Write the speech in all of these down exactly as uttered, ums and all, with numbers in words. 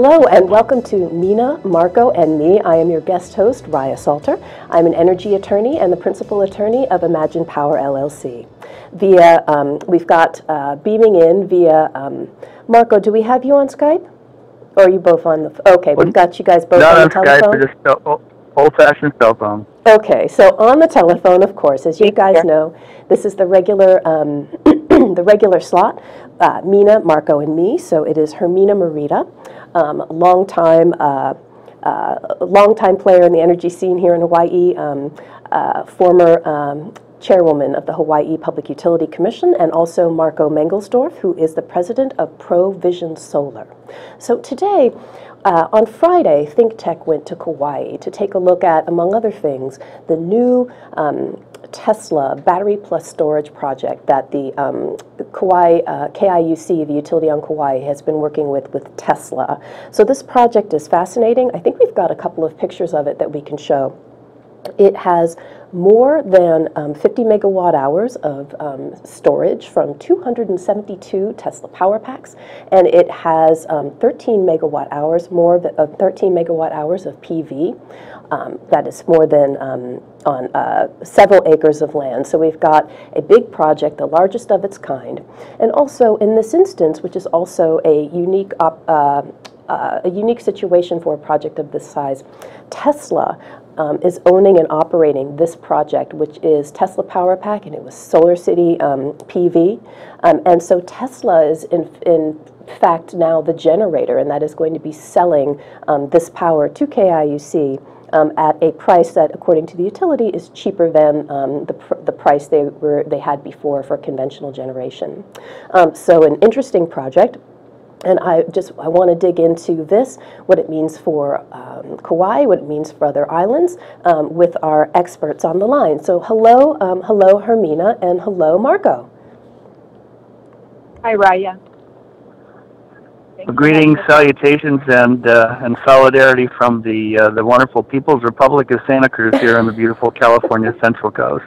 Hello and welcome to Mina, Marco, and me. I am your guest host, Raya Salter. I'm an energy attorney and the principal attorney of Imagine Power L L C. Via, um, we've got uh, beaming in via, um, Marco, do we have you on Skype? Or are you both on the, okay, we've got you guys both no, on the telephone? No, Skype, just old-fashioned cell phone. Okay, so on the telephone, of course, as you guys know, this is the regular, um, the regular slot, uh, Mina, Marco, and me, so it is Hermina Morita. Um, long-time, uh, uh, long-time player in the energy scene here in Hawaii, um, uh, former um, chairwoman of the Hawaii Public Utility Commission, and also Marco Mangelsdorf, who is the president of ProVision Solar. So today, uh, on Friday, Think Tech went to Kauai to take a look at, among other things, the new um, Tesla battery plus storage project that the um, Kauai, uh, K I U C, the utility on Kauai, has been working with with Tesla. So this project is fascinating. I think we've got a couple of pictures of it that we can show. It has more than um, fifty megawatt hours of um, storage from two hundred seventy-two Tesla power packs, and it has um, thirteen megawatt hours, more than, uh, thirteen megawatt hours of P V. Um, that is more than um, on uh, several acres of land. So we've got a big project, the largest of its kind. And also in this instance, which is also a unique op uh, Uh, a unique situation for a project of this size. Tesla um, is owning and operating this project, which is Tesla Power Pack, and it was SolarCity um, P V. Um, and so Tesla is, in, in fact, now the generator, and that is going to be selling um, this power to K I U C um, at a price that, according to the utility, is cheaper than um, the, pr the price they, were, they had before for conventional generation. Um, so an interesting project. And I just I want to dig into this, what it means for um, Kauai, what it means for other islands, um, with our experts on the line. So hello, um, hello Hermina, and hello Marco. Hi Raya. Well, greetings, salutations, and uh, and solidarity from the uh, the wonderful People's Republic of Santa Cruz here on the beautiful California Central Coast.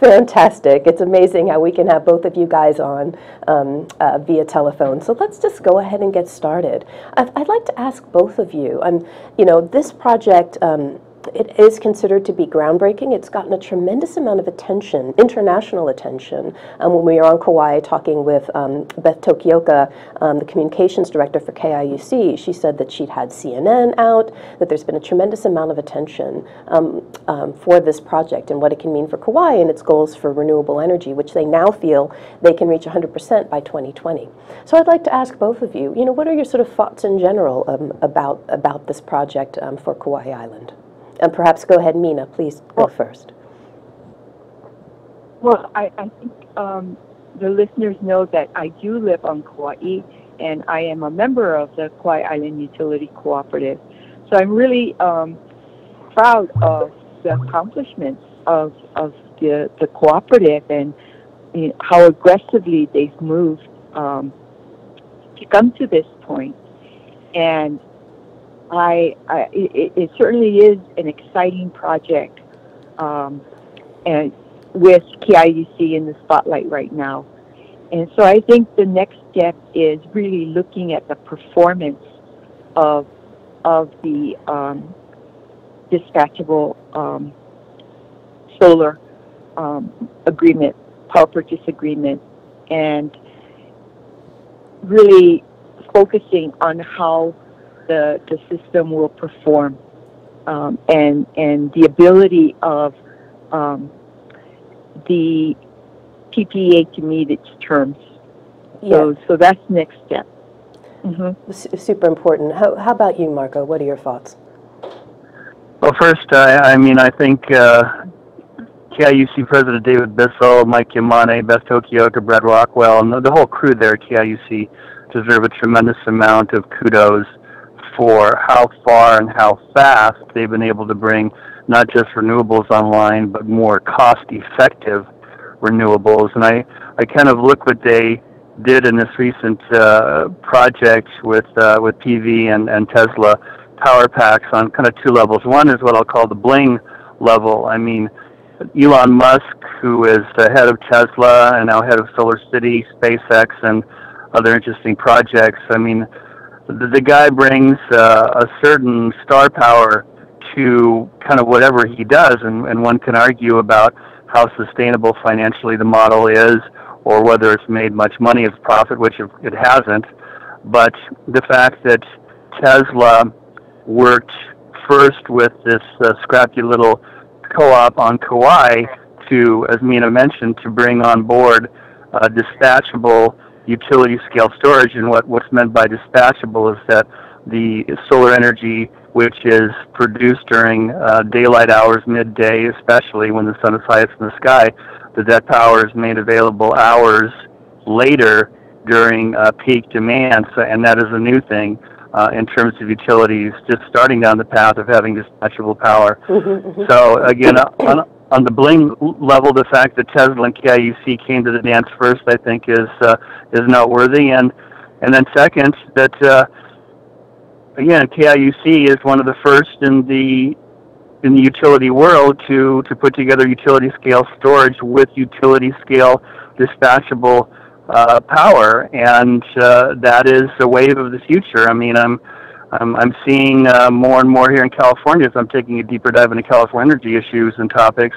Fantastic. It's amazing how we can have both of you guys on um, uh, via telephone. So let's just go ahead and get started. I'd, I'd like to ask both of you, um, you know, this project, um, it is considered to be groundbreaking. It's gotten a tremendous amount of attention, international attention. Um, when we were on Kauai talking with um, Beth Tokioka, um, the communications director for K I U C, she said that she'd had C N N out, that there's been a tremendous amount of attention um, um, for this project and what it can mean for Kauai and its goals for renewable energy, which they now feel they can reach one hundred percent by twenty twenty. So I'd like to ask both of you, you know, what are your sort of thoughts in general um, about, about this project um, for Kauai Island? And perhaps go ahead, Mina, please go well, first. Well, I, I think um, the listeners know that I do live on Kauai, and I am a member of the Kauai Island Utility Cooperative. So I'm really um, proud of the accomplishments of, of the, the cooperative and you know, how aggressively they've moved um, to come to this point. And I, I it, it certainly is an exciting project, um, and with K I U C in the spotlight right now. And so I think the next step is really looking at the performance of of the um, dispatchable um, solar um, agreement, power purchase agreement, and really focusing on how The, the system will perform, um, and and the ability of um, the P P A to meet its terms. Yeah. So so that's next step. Mm-hmm. Super important. How how about you, Marco? What are your thoughts? Well, first, I, I mean, I think uh, K I U C President David Bissell, Mike Yamane, Beth Tokioka, Brad Rockwell, and the, the whole crew there at K I U C deserve a tremendous amount of kudos for how far and how fast they've been able to bring not just renewables online, but more cost-effective renewables. And I, I kind of look what they did in this recent uh, project with uh, with P V and, and Tesla power packs on kind of two levels. One is what I'll call the bling level. I mean, Elon Musk, who is the head of Tesla and now head of SolarCity, SpaceX, and other interesting projects, I mean, the guy brings uh, a certain star power to kind of whatever he does, and, and one can argue about how sustainable financially the model is, or whether it's made much money as profit, which it hasn't. But the fact that Tesla worked first with this uh, scrappy little co-op on Kauai to, as Mina mentioned, to bring on board uh, dispatchable utility-scale storage. And what, what's meant by dispatchable is that the solar energy, which is produced during uh, daylight hours, midday, especially when the sun is highest in the sky, that that power is made available hours later during uh, peak demand, so, and that is a new thing uh, in terms of utilities, just starting down the path of having dispatchable power. Mm-hmm, mm-hmm. So again, on, on the bling level, the fact that Tesla and K I U C came to the dance first, I think, is uh, is noteworthy, and and then second, that uh, again, K I U C is one of the first in the in the utility world to to put together utility scale storage with utility scale dispatchable Uh, power, and uh, that is the wave of the future. I mean, I'm, I'm, I'm seeing uh, more and more here in California, as I'm taking a deeper dive into California energy issues and topics,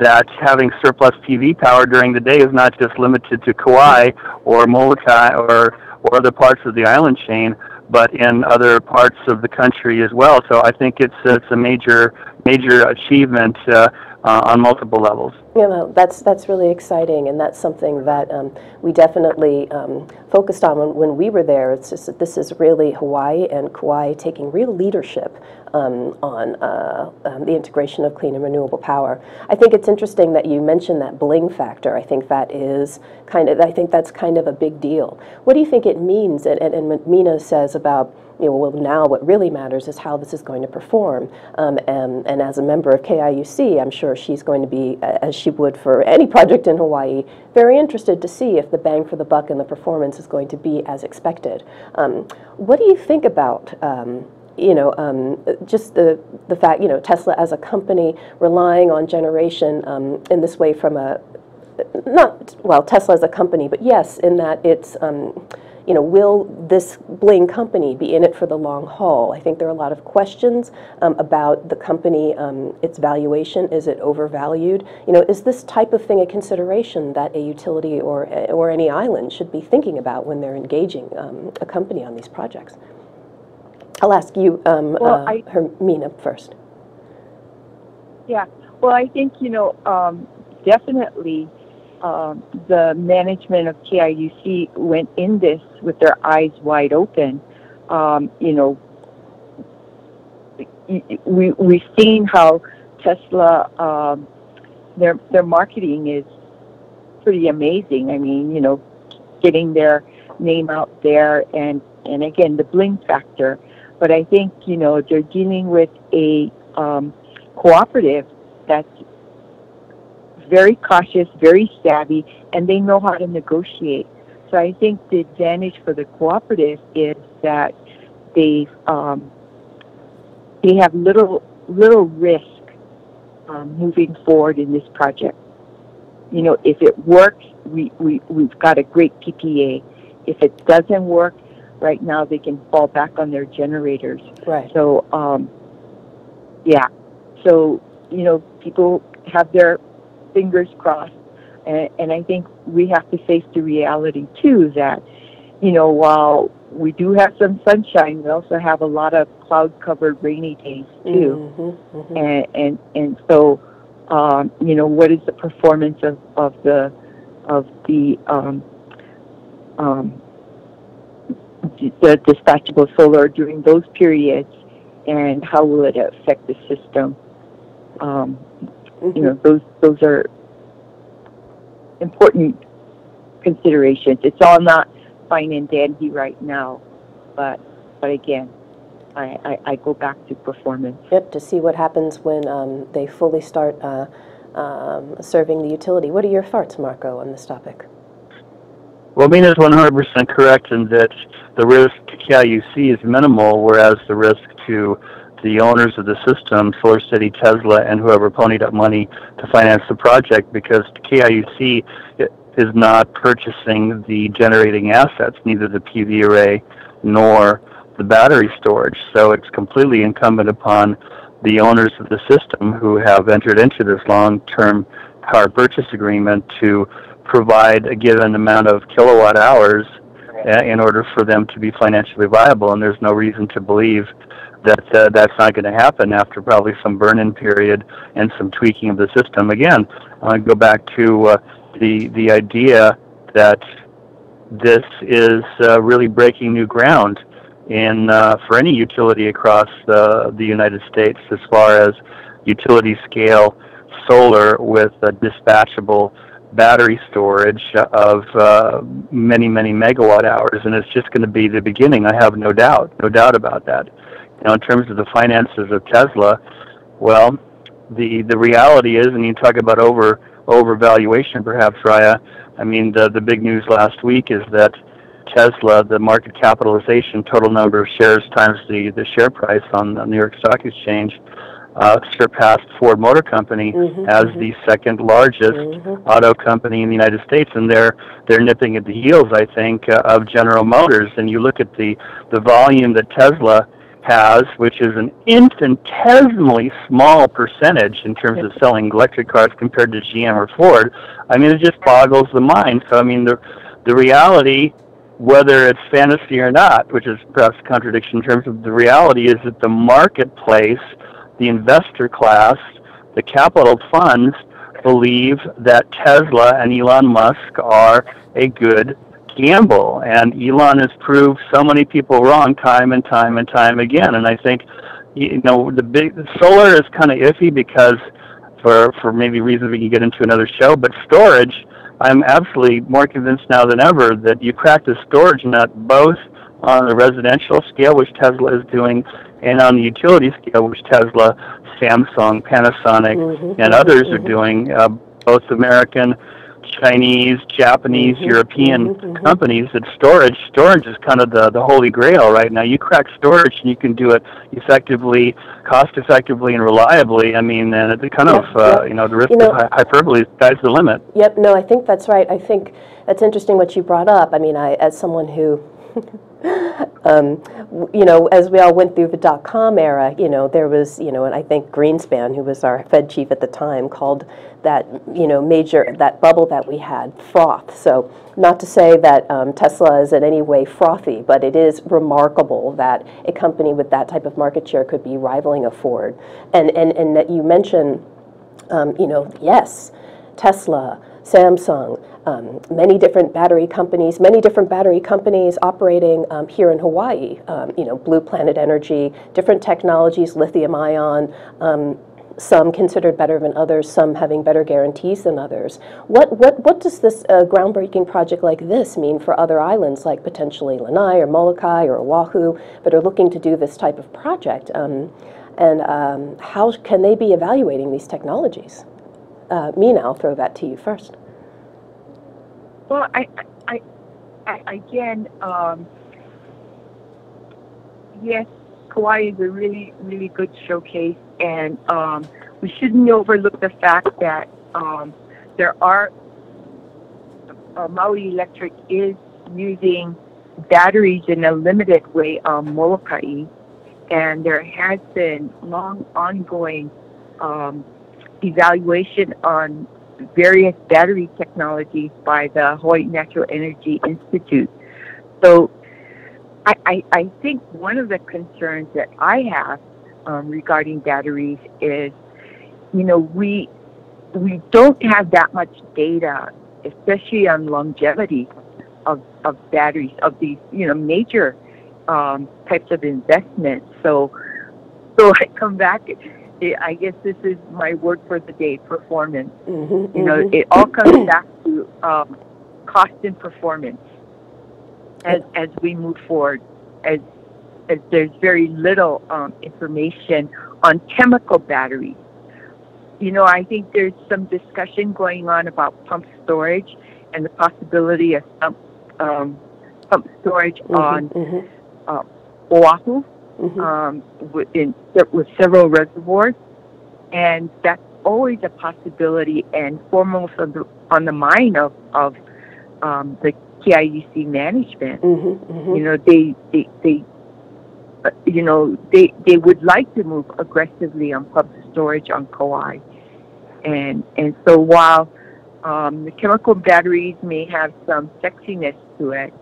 that having surplus P V power during the day is not just limited to Kauai or Molokai or, or other parts of the island chain, but in other parts of the country as well. So I think it's it's a major major achievement uh, Uh, on multiple levels. Yeah, well, that's that's really exciting, and that's something that um, we definitely um, focused on when, when we were there. It's just that this is really Hawaii and Kauai taking real leadership um, on uh, um, the integration of clean and renewable power. I think it's interesting that you mentioned that bling factor. I think that is kind of I think that's kind of a big deal. What do you think it means? And, and, and what Mina says about, you know, well, now what really matters is how this is going to perform. Um, and, and as a member of K I U C, I'm sure she's going to be, as she would for any project in Hawaii, very interested to see if the bang for the buck and the performance is going to be as expected. Um, what do you think about, um, you know, um, just the, the fact, you know, Tesla as a company relying on generation um, in this way from a, not, well, Tesla as a company, but yes, in that it's, um, you know, will this bling company be in it for the long haul? I think there are a lot of questions um, about the company, um, its valuation. Is it overvalued? You know, is this type of thing a consideration that a utility or or any island should be thinking about when they're engaging um, a company on these projects? I'll ask you, um, well, uh, I, Hermina, first. Yeah. Well, I think, you know, um, definitely. Uh, the management of K I U C went in this with their eyes wide open. Um, you know, we we've seen how Tesla um, their their marketing is pretty amazing. I mean, you know, getting their name out there, and and again the bling factor. But I think, you know, they're dealing with a um, cooperative that's very cautious, very savvy, and they know how to negotiate. So I think the advantage for the cooperative is that they um, they have little little risk um, moving forward in this project. You know, if it works, we, we, we've got a great P P A. If it doesn't work, right now they can fall back on their generators. Right. So, um, yeah. So, you know, people have their fingers crossed, and, and I think we have to face the reality too that, you know, while we do have some sunshine, we also have a lot of cloud-covered rainy days too. Mm-hmm, mm-hmm. And, and and so, um, you know, what is the performance of of the of the um, um, the dispatchable solar during those periods, and how will it affect the system? Um, Mm-hmm. You know, those those are important considerations. It's all not fine and dandy right now, but but again, I, I, I go back to performance. Yep, to see what happens when um, they fully start uh, um, serving the utility. What are your thoughts, Marco, on this topic? Well, Mina is one hundred percent correct in that the risk to K I U C is minimal, whereas the risk to the owners of the system, SolarCity, Tesla, and whoever ponied up money to finance the project, because K I U C is not purchasing the generating assets, neither the P V array nor the battery storage. So it's completely incumbent upon the owners of the system who have entered into this long-term power purchase agreement to provide a given amount of kilowatt hours in order for them to be financially viable, and there's no reason to believe that uh, that's not going to happen after probably some burn-in period and some tweaking of the system. Again, I go back to uh, the the idea that this is uh, really breaking new ground in uh, for any utility across uh, the United States as far as utility-scale solar with a dispatchable battery storage of uh, many, many megawatt hours, and it's just going to be the beginning. I have no doubt, no doubt about that. Now, in terms of the finances of Tesla, well, the the reality is, and you talk about over overvaluation, perhaps, Raya. I mean, the the big news last week is that Tesla, the market capitalization, total number of shares times the the share price on the New York Stock Exchange, uh, surpassed Ford Motor Company mm-hmm, as mm-hmm. the second largest mm-hmm. auto company in the United States, and they're they're nipping at the heels, I think, uh, of General Motors. And you look at the the volume that Tesla has, which is an infinitesimally small percentage in terms of selling electric cars compared to G M or Ford. I mean, it just boggles the mind. So, I mean, the the reality, whether it's fantasy or not, which is perhaps a contradiction in terms of the reality, is that the marketplace, the investor class, the capital funds believe that Tesla and Elon Musk are a good gamble, and Elon has proved so many people wrong time and time and time again. And I think, you know, the big solar is kind of iffy because, for for maybe reasons we can get into another show, but storage, I'm absolutely more convinced now than ever that you practice storage not both on the residential scale, which Tesla is doing, and on the utility scale, which Tesla, Samsung, Panasonic, mm-hmm. and others mm-hmm. are doing, uh, both American, Chinese, Japanese, mm-hmm. European mm-hmm. companies. That storage, storage is kind of the, the holy grail right now. You crack storage and you can do it effectively, cost effectively, and reliably. I mean, and it's kind yep, of, uh, yep. you know, the risk you know, of hyperbole sky's the limit. Yep, no, I think that's right. I think that's interesting what you brought up. I mean, I, as someone who, um, you know, as we all went through the dot-com era, you know, there was, you know, and I think Greenspan, who was our Fed chief at the time, called that, you know, major, that bubble that we had, froth. So not to say that um, Tesla is in any way frothy, but it is remarkable that a company with that type of market share could be rivaling a Ford. And, and, and that you mentioned, um, you know, yes, Tesla, Samsung, um, many different battery companies, many different battery companies operating um, here in Hawaii. Um, you know, Blue Planet Energy, different technologies, lithium ion, um, some considered better than others, some having better guarantees than others. What what what does this uh, groundbreaking project like this mean for other islands, like potentially Lanai or Molokai or Oahu, that are looking to do this type of project? Um, and um, how can they be evaluating these technologies? Uh, Mina, I'll throw that to you first. Well, I, I, I again, um, yes, Kauai is a really, really good showcase, and um, we shouldn't overlook the fact that um, there are uh, Maui Electric is using batteries in a limited way on Molokai, and there has been long, ongoing. Um, evaluation on various battery technologies by the Hawaii Natural Energy Institute. So I, I, I think one of the concerns that I have um, regarding batteries is, you know, we, we don't have that much data, especially on longevity of, of batteries, of these, you know, major um, types of investments. So, so I come back, I guess this is my word for the day, performance. Mm-hmm, you know, mm-hmm. it all comes back to um, cost and performance as, as we move forward, as, as there's very little um, information on chemical batteries. You know, I think there's some discussion going on about pump storage and the possibility of pump, um, pump storage mm-hmm, on mm-hmm. Uh, Oahu. Mm-hmm. Um, with, in, with several reservoirs, and that's always a possibility and foremost on the, on the mind of, of um, the K I U C management. Mm-hmm, mm-hmm. You know, they, they, they you know, they they would like to move aggressively on pumped storage on Kauai. And and so while um, the chemical batteries may have some sexiness to it,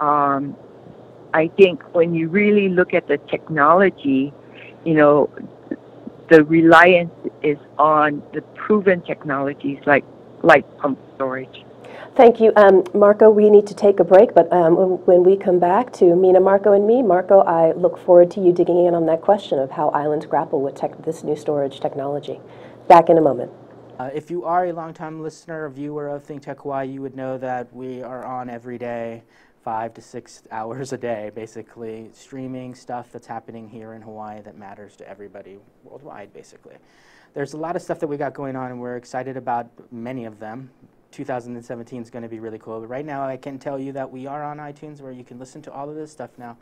um, I think when you really look at the technology, you know, the reliance is on the proven technologies like like pumped storage. Thank you, um, Marco. We need to take a break, but um, when, when we come back to Mina, Marco, and me, Marco, I look forward to you digging in on that question of how islands grapple with tech, this new storage technology. Back in a moment. Uh, if you are a longtime listener or viewer of Think Tech Hawaii, you would know that we are on every day, five to six hours a day, basically, streaming stuff that's happening here in Hawaii that matters to everybody worldwide, basically. There's a lot of stuff that we got going on, and we're excited about many of them. two thousand seventeen is going to be really cool. But right now, I can tell you that we are on iTunes, where you can listen to all of this stuff now.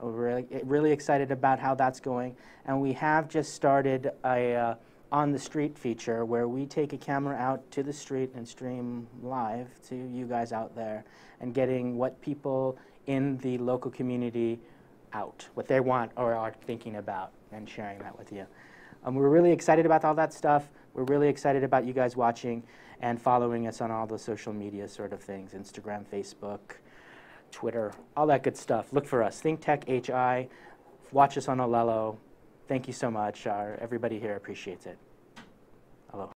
We're really, really excited about how that's going. And we have just started a uh, on-the-street feature, where we take a camera out to the street and stream live to you guys out there, and getting what people in the local community out, what they want or are thinking about, and sharing that with you. Um, we're really excited about all that stuff. We're really excited about you guys watching and following us on all the social media sort of things, Instagram, Facebook, Twitter, all that good stuff. Look for us, Think Tech H I. Watch us on OLELO. Thank you so much. Our, everybody here appreciates it. Hello.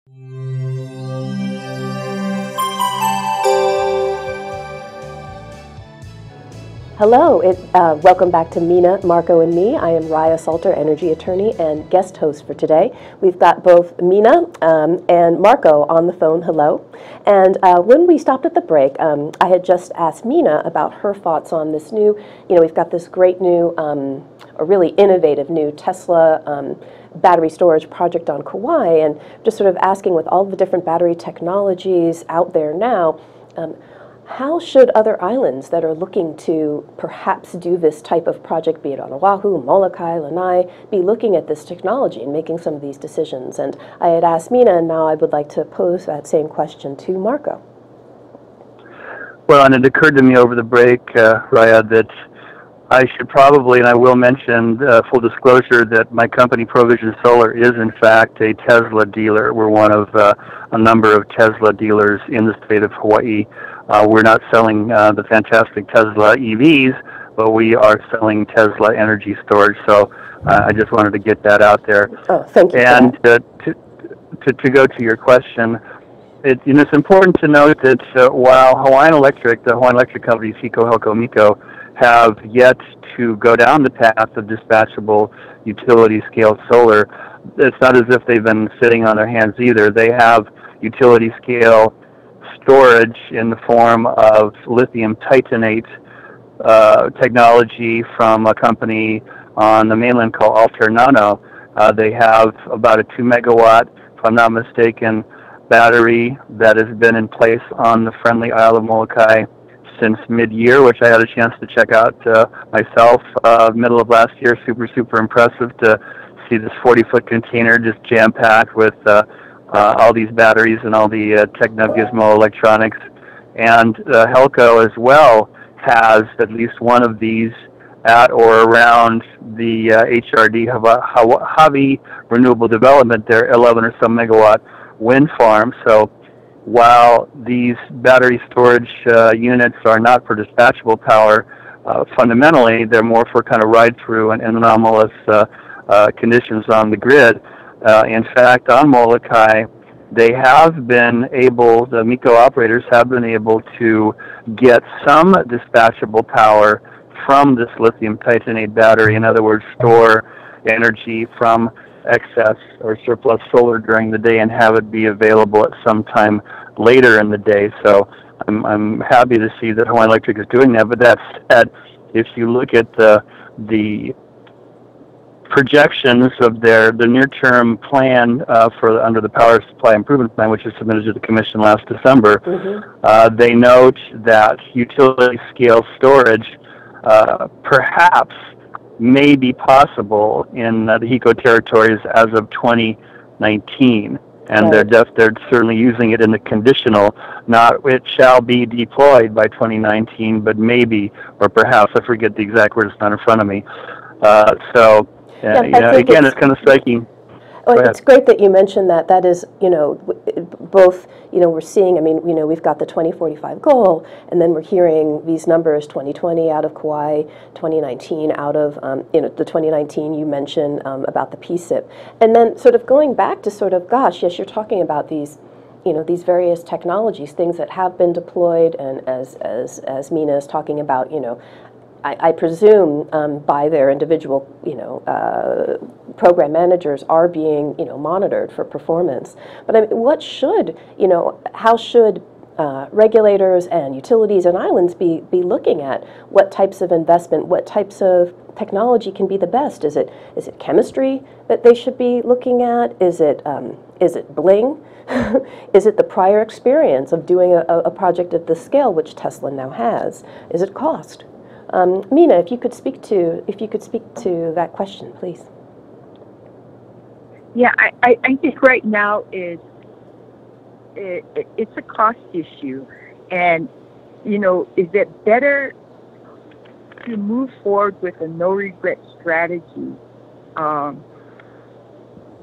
Hello. It, uh, welcome back to Mina, Marco, and me. I am Raya Salter, energy attorney and guest host for today. We've got both Mina um, and Marco on the phone. Hello. And uh, when we stopped at the break, um, I had just asked Mina about her thoughts on this new, you know, we've got this great new, um, a really innovative new Tesla um, battery storage project on Kauai, and just sort of asking, with all the different battery technologies out there now, um, how should other islands that are looking to perhaps do this type of project, be it on Oahu, Molokai, Lanai, be looking at this technology and making some of these decisions? And I had asked Mina, and now I would like to pose that same question to Marco. Well, and it occurred to me over the break, uh, Raya, that I should probably, and I will mention, uh, full disclosure, that my company, ProVision Solar, is in fact a Tesla dealer. We're one of uh, a number of Tesla dealers in the state of Hawaii. Uh, we're not selling uh, the fantastic Tesla E Vs, but we are selling Tesla energy storage. So uh, I just wanted to get that out there. Oh, thank you. And uh, to, to to go to your question, it, you know, it's important to note that uh, while Hawaiian Electric, the Hawaiian Electric companies, HECO, HECO, MICO, have yet to go down the path of dispatchable utility-scale solar, it's not as if they've been sitting on their hands either. They have utility-scale storage in the form of lithium titanate uh, technology from a company on the mainland called Altair Nano. Uh, they have about a two megawatt, if I'm not mistaken, battery that has been in place on the friendly Isle of Molokai since mid-year, which I had a chance to check out uh, myself uh, middle of last year. Super, super impressive to see this forty-foot container just jam-packed with uh, Uh, all these batteries and all the uh, Technogismo electronics. And uh, HELCO as well has at least one of these at or around the uh, H R D Hawaii Renewable Development, their eleven or so megawatt wind farm. So while these battery storage uh, units are not for dispatchable power, uh, fundamentally they're more for kind of ride-through and anomalous uh, uh, conditions on the grid. Uh, in fact, on Molokai, they have been able, the MICO operators have been able to get some dispatchable power from this lithium titanate battery. In other words, store energy from excess or surplus solar during the day and have it be available at some time later in the day. So I'm, I'm happy to see that Hawaiian Electric is doing that. But that said, if you look at the, the projections of their the near-term plan uh, for under the Power Supply Improvement Plan, which was submitted to the Commission last December, mm-hmm. uh, they note that utility-scale storage uh, perhaps may be possible in uh, the HECO territories as of twenty nineteen, and right. they're def they're certainly using it in the conditional. Not it shall be deployed by twenty nineteen, but maybe or perhaps, I forget the exact word; it's not in front of me. Uh, so, yeah, yeah, you know, again, it's, it's kind of striking. Well, it's great that you mentioned that. That is, you know, both, you know, we're seeing, I mean, you know, we've got the twenty forty-five goal, and then we're hearing these numbers, twenty twenty out of Kauai, twenty nineteen out of, um, you know, the twenty nineteen you mentioned um, about the P SIP. And then sort of going back to sort of, gosh, yes, you're talking about these, you know, these various technologies, things that have been deployed, and as, as, as Mina is talking about, you know, I, I presume um, by their individual, you know, uh, program managers are being, you know, monitored for performance. But I mean, what should, you know, how should uh, regulators and utilities and islands be, be looking at what types of investment, what types of technology can be the best? Is it, is it chemistry that they should be looking at? Is it, um, is it bling? Is it the prior experience of doing a, a project of this scale, which Tesla now has? Is it cost? Um, Mina, if you could speak to if you could speak to that question, please. Yeah, I, I think right now is it, it, it's a cost issue, and you know, is it better to move forward with a no regret strategy um,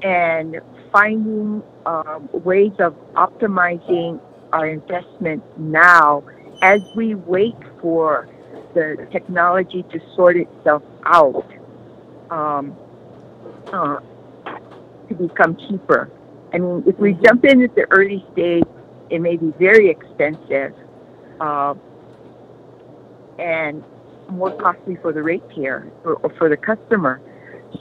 and finding um, ways of optimizing our investments now as we wait for the technology to sort itself out um, uh, to become cheaper? I mean, if we jump in at the early stage, it may be very expensive uh, and more costly for the ratepayer or, or for the customer.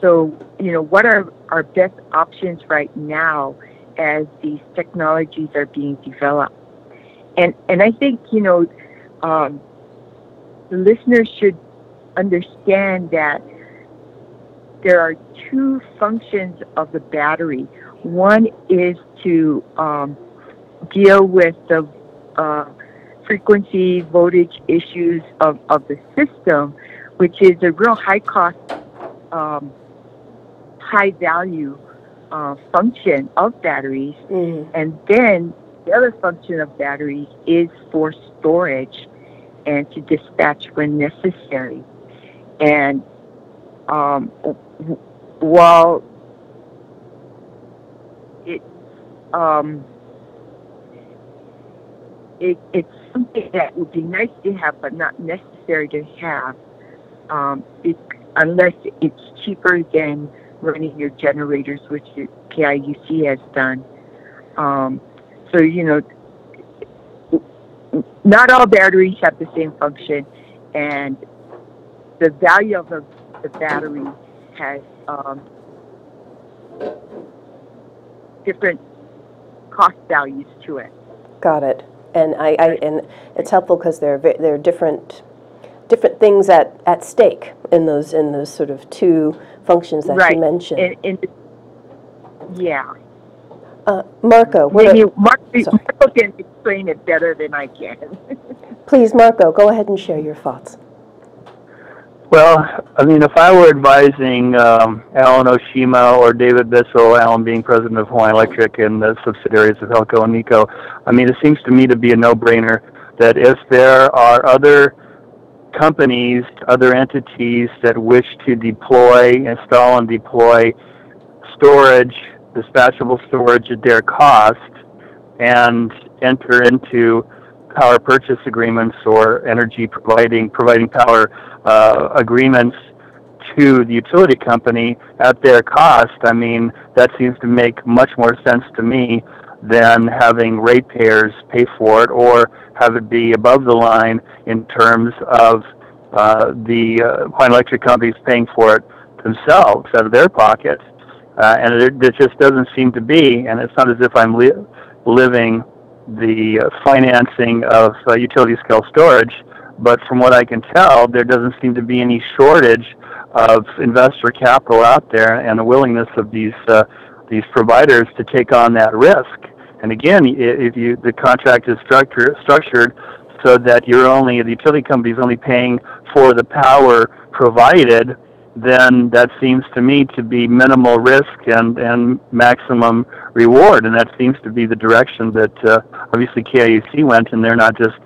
So, you know, what are our best options right now as these technologies are being developed? And and I think, you know, um, the listeners should understand that there are two functions of the battery. One is to um, deal with the uh, frequency voltage issues of, of the system, which is a real high cost, um, high value uh, function of batteries. Mm-hmm. And then the other function of batteries is for storage and to dispatch when necessary. And um, while it, um, it it's something that would be nice to have but not necessary to have, um, it, unless it's cheaper than running your generators, which the K I U C has done. Um, so, you know, not all batteries have the same function, and the value of the, the battery has um, different cost values to it. Got it. And I, I and it's helpful because there are there are different different things at, at stake in those in those sort of two functions that right. you mentioned. And, and, yeah. Uh, Marco, what you, Marco, Marco can explain it better than I can. Please, Marco, go ahead and share your thoughts. Well, I mean, if I were advising um, Alan Oshima or David Bissell, Alan being president of Hawaii Electric and the subsidiaries of HELCO and NECO, I mean, it seems to me to be a no-brainer that if there are other companies, other entities that wish to deploy, install and deploy storage, dispatchable storage at their cost, and enter into power purchase agreements or energy providing providing power uh, agreements to the utility company at their cost. I mean, that seems to make much more sense to me than having ratepayers pay for it or have it be above the line in terms of uh, the uh, Hawaiian Electric companies paying for it themselves out of their pocket. Uh, and there, there just doesn't seem to be, and it's not as if I'm li living the uh, financing of uh, utility-scale storage, but from what I can tell, there doesn't seem to be any shortage of investor capital out there and a willingness of these uh, these providers to take on that risk. And again, if you the contract is structure, structured so that you're only the utility company is only paying for the power provided, then that seems to me to be minimal risk and, and maximum reward. And that seems to be the direction that uh, obviously K I U C went, and they're not just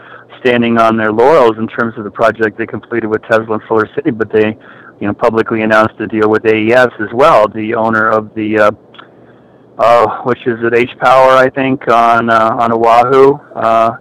standing on their laurels in terms of the project they completed with Tesla and SolarCity, but they you know, publicly announced a deal with A E S as well, the owner of the, uh, uh, which is at H-Power, I think, on uh, on Oahu, uh,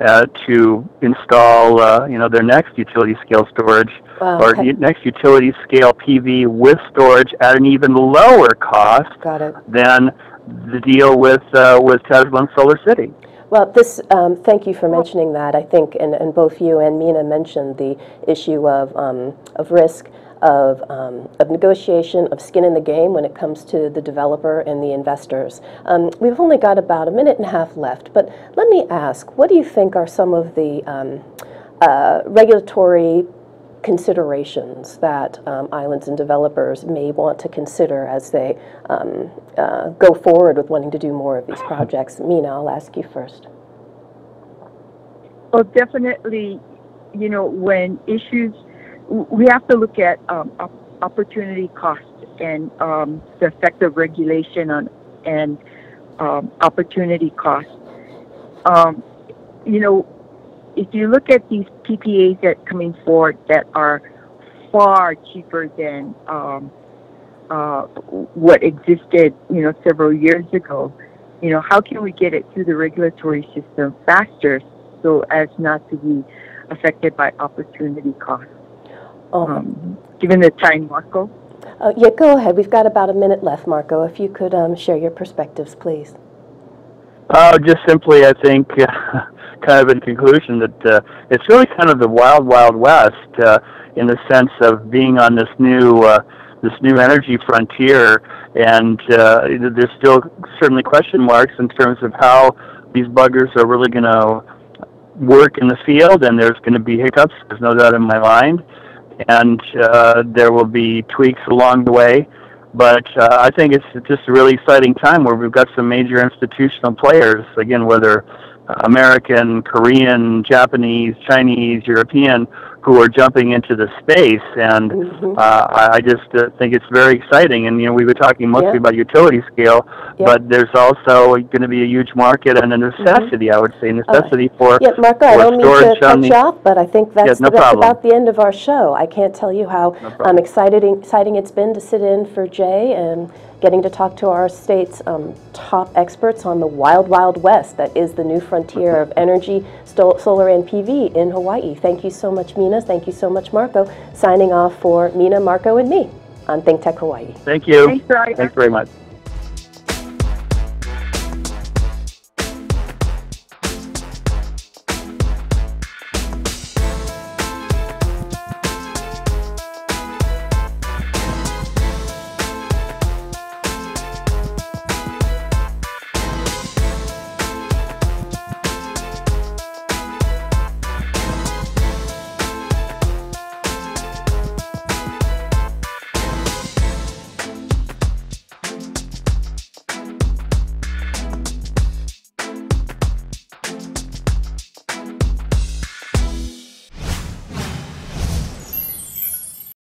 uh, to install, uh, you know, their next utility scale storage wow, or okay. next utility scale P V with storage at an even lower cost Got it. than the deal with uh, with Tesla and SolarCity. Well, this, um, thank you for mentioning that. I think, and, and both you and Mina mentioned the issue of, um, of risk, of, um, of negotiation, of skin in the game when it comes to the developer and the investors. Um, we've only got about a minute and a half left, but let me ask, what do you think are some of the um, uh, regulatory considerations that um, islands and developers may want to consider as they um, uh, go forward with wanting to do more of these projects? Mina, I'll ask you first. Well, definitely, you know, when issues, we have to look at um, opportunity cost and um, the effect of regulation on and um, opportunity cost. Um, you know, if you look at these P P As that are coming forward that are far cheaper than um, uh, what existed, you know, several years ago, you know, how can we get it through the regulatory system faster so as not to be affected by opportunity costs? Oh. Um, given the time, Marco. Uh, yeah, go ahead. We've got about a minute left, Marco. If you could um, share your perspectives, please. Uh, just simply, I think, uh, kind of in conclusion, that uh, it's really kind of the wild, wild west uh, in the sense of being on this new, uh, this new energy frontier, and uh, there's still certainly question marks in terms of how these buggers are really going to work in the field, and there's going to be hiccups. There's no doubt in my mind, and uh, there will be tweaks along the way. But uh, I think it's just a really exciting time where we've got some major institutional players, again, whether American, Korean, Japanese, Chinese, European, who are jumping into the space. And mm-hmm. uh, I just uh, think it's very exciting. And, you know, we were talking mostly yeah. about utility scale, yeah. but there's also going to be a huge market and a necessity, mm-hmm. I would say, necessity uh, for, yeah, Marco, for I don't storage mean to on cut the, you off, but I think that's, yeah, no the, that's about the end of our show. I can't tell you how no um, exciting, exciting it's been to sit in for Jay and getting to talk to our state's um, top experts on the wild, wild west that is the new frontier of energy, sto solar, and P V in Hawaii. Thank you so much, Mina. Thank you so much, Marco. Signing off for Mina, Marco, and me on Think Tech Hawaii. Thank you. Thanks, Raya. Thanks very much.